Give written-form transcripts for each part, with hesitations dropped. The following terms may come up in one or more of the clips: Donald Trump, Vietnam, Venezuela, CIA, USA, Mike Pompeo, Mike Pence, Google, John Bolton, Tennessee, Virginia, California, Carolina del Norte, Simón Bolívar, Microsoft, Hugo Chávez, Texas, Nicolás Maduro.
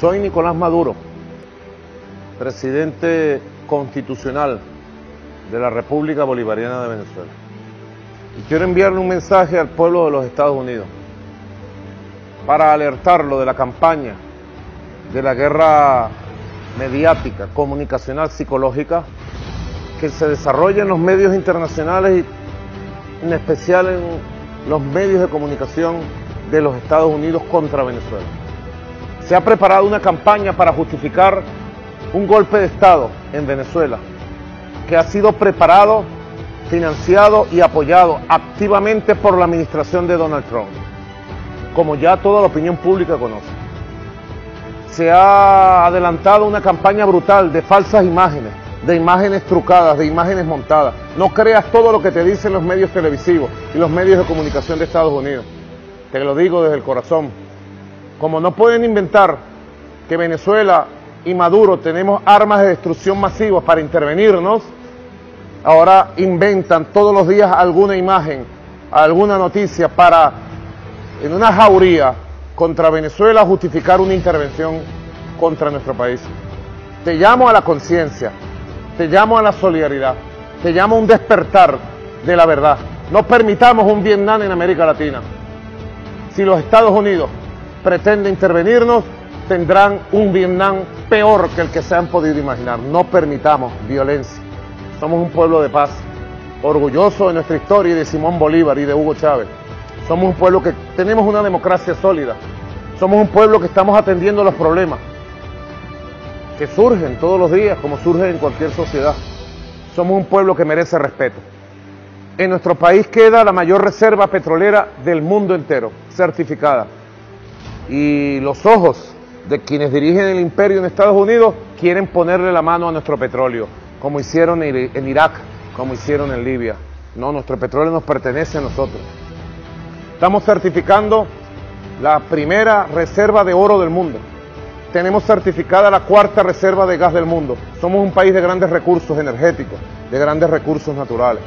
Soy Nicolás Maduro, presidente constitucional de la República Bolivariana de Venezuela. Y quiero enviarle un mensaje al pueblo de los Estados Unidos para alertarlo de la campaña de la guerra mediática, comunicacional, psicológica que se desarrolla en los medios internacionales y en especial en los medios de comunicación de los Estados Unidos contra Venezuela. Se ha preparado una campaña para justificar un golpe de Estado en Venezuela que ha sido preparado, financiado y apoyado activamente por la administración de Donald Trump, como ya toda la opinión pública conoce. Se ha adelantado una campaña brutal de falsas imágenes, de imágenes trucadas, de imágenes montadas. No creas todo lo que te dicen los medios televisivos y los medios de comunicación de Estados Unidos. Te lo digo desde el corazón. Como no pueden inventar que Venezuela y Maduro tenemos armas de destrucción masivas para intervenirnos, ahora inventan todos los días alguna imagen, alguna noticia para, en una jauría contra Venezuela, justificar una intervención contra nuestro país. Te llamo a la conciencia, te llamo a la solidaridad, te llamo a un despertar de la verdad. No permitamos un Vietnam en América Latina. Si los Estados Unidos pretende intervenirnos, tendrán un Vietnam peor que el que se han podido imaginar. No permitamos violencia. Somos un pueblo de paz, orgulloso de nuestra historia y de Simón Bolívar y de Hugo Chávez. Somos un pueblo que tenemos una democracia sólida. Somos un pueblo que estamos atendiendo los problemas que surgen todos los días, como surgen en cualquier sociedad. Somos un pueblo que merece respeto. En nuestro país queda la mayor reserva petrolera del mundo entero, certificada. Y los ojos de quienes dirigen el imperio en Estados Unidos quieren ponerle la mano a nuestro petróleo, como hicieron en Irak, como hicieron en Libia. No, nuestro petróleo nos pertenece a nosotros. Estamos certificando la primera reserva de oro del mundo. Tenemos certificada la cuarta reserva de gas del mundo. Somos un país de grandes recursos energéticos, de grandes recursos naturales.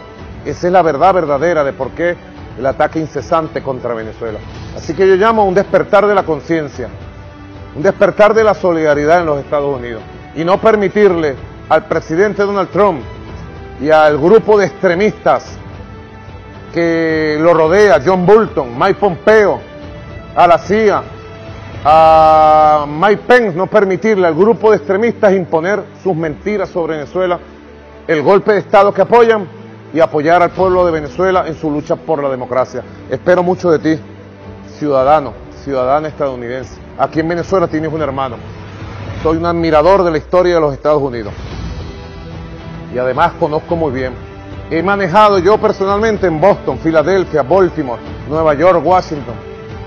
Esa es la verdad verdadera de por qué el ataque incesante contra Venezuela. Así que yo llamo a un despertar de la conciencia, un despertar de la solidaridad en los Estados Unidos y no permitirle al presidente Donald Trump y al grupo de extremistas que lo rodea, John Bolton, Mike Pompeo, a la CIA, a Mike Pence, no permitirle al grupo de extremistas imponer sus mentiras sobre Venezuela, el golpe de Estado que apoyan, y apoyar al pueblo de Venezuela en su lucha por la democracia. Espero mucho de ti, ciudadano, ciudadana estadounidense. Aquí en Venezuela tienes un hermano. Soy un admirador de la historia de los Estados Unidos. Y además conozco muy bien. He manejado yo personalmente en Boston, Filadelfia, Baltimore, Nueva York, Washington.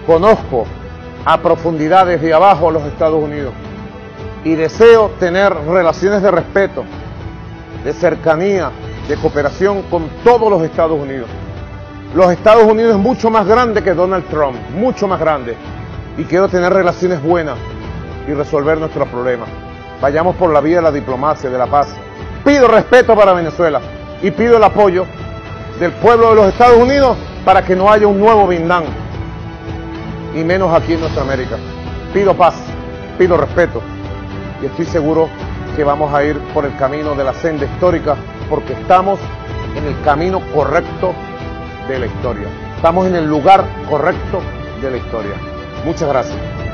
Conozco a profundidad desde abajo a los Estados Unidos. Y deseo tener relaciones de respeto, de cercanía, de cooperación con todos los Estados Unidos. Los Estados Unidos es mucho más grande que Donald Trump, mucho más grande. Y quiero tener relaciones buenas y resolver nuestros problemas. Vayamos por la vía de la diplomacia, de la paz. Pido respeto para Venezuela y pido el apoyo del pueblo de los Estados Unidos para que no haya un nuevo Vietnam, y menos aquí en nuestra América. Pido paz, pido respeto y estoy seguro que vamos a ir por el camino de la senda histórica, porque estamos en el camino correcto de la historia. Estamos en el lugar correcto de la historia. Muchas gracias.